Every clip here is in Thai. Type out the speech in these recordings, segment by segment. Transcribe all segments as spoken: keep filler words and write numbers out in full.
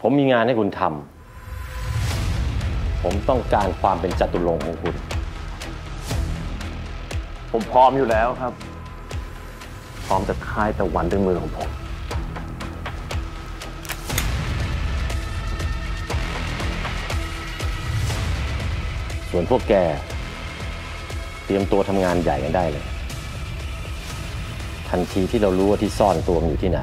ผมมีงานให้คุณทำผมต้องการความเป็นจตุรงค์ของคุณผมพร้อมอยู่แล้วครับพร้อมจะคายตะวันด้วยมือของผมส่วนพวกแกเตรียมตัวทำงานใหญ่กันได้เลยทันทีที่เรารู้ว่าที่ซ่อนตัวมันอยู่ที่ไหน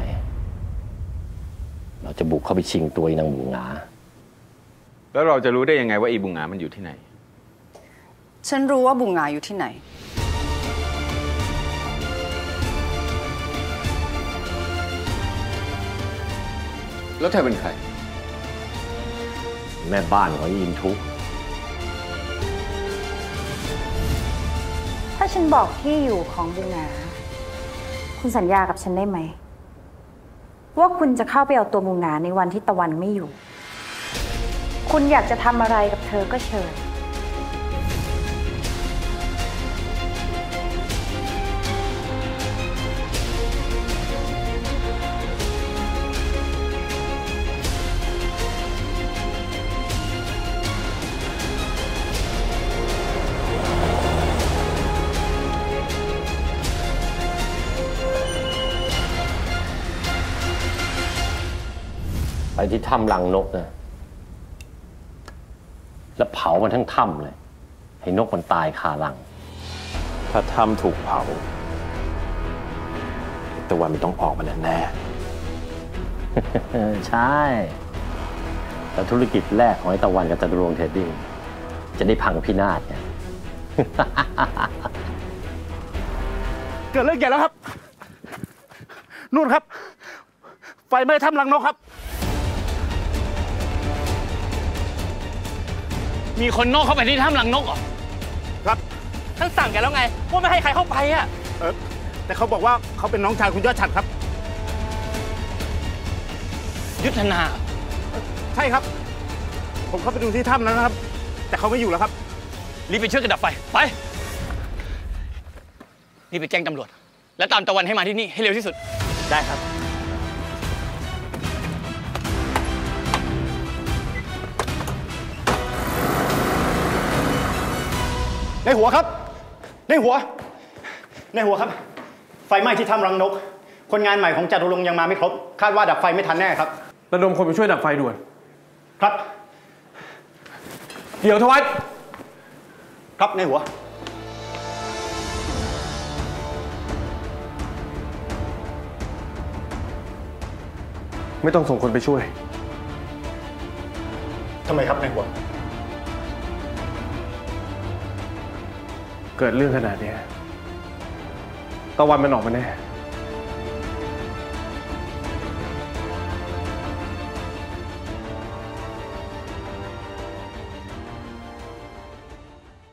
เราจะบุกเข้าไปชิงตัวนางบุงหงาแล้วเราจะรู้ได้ยังไงว่าอีบุงหงามันอยู่ที่ไหนฉันรู้ว่าบุงหงาอยู่ที่ไหนแล้วเธอเป็นใครแม่บ้านของอินทุถ้าฉันบอกที่อยู่ของบุงหงาคุณสัญญากับฉันได้ไหมว่าคุณจะเข้าไปเอาตัวบุงหงาในวันที่ตะวันไม่อยู่คุณอยากจะทำอะไรกับเธอก็เชิญไปที่ถ้ำรังนกนะแล้วเผามันทั้งถ้ำเลยให้นกมันตายคารังถ้าถ้ำถูกเผาตะวันมันต้องออกมาแน่ๆ ใช่แต่ธุรกิจแรกของไอ้ตะวันกับจตุรงค์เทรดดิ้งจะได้พังพินาศไง เกิดเรื่องใหญ่แล้วครับนู่นครับไฟไหม้ถ้ำรังนกครับมีคนนอกเข้าไปที่ถ้ำรังนกเหรอครับท่านสั่งแกแล้วไงว่าไม่ให้ใครเข้าไปอ่ะเออแต่เขาบอกว่าเขาเป็นน้องชายคุณยอดฉัตรครับยุทธนาใช่ครับผมเข้าไปดูที่ถ้ำแล้วนะครับแต่เขาไม่อยู่แล้วครับรีบไปช่วยกันดับไฟไปรีบไปแจ้งตำรวจและตามตะวันให้มาที่นี่ให้เร็วที่สุดได้ครับในหัวครับในหัวในหัวครับไฟไหม้ที่ถ้ำรังนกคนงานใหม่ของจตุรงค์ยังมาไม่ครบคาดว่าดับไฟไม่ทันแน่ครับระดมคนไปช่วยดับไฟด่วนครับเดี๋ยวทวัชครับในหัวไม่ต้องส่งคนไปช่วยทำไมครับในหัวเกิดเรื่องขนาดนี้ตะวันมันออกมาแน่